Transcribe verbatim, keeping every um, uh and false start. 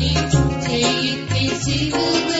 Take me to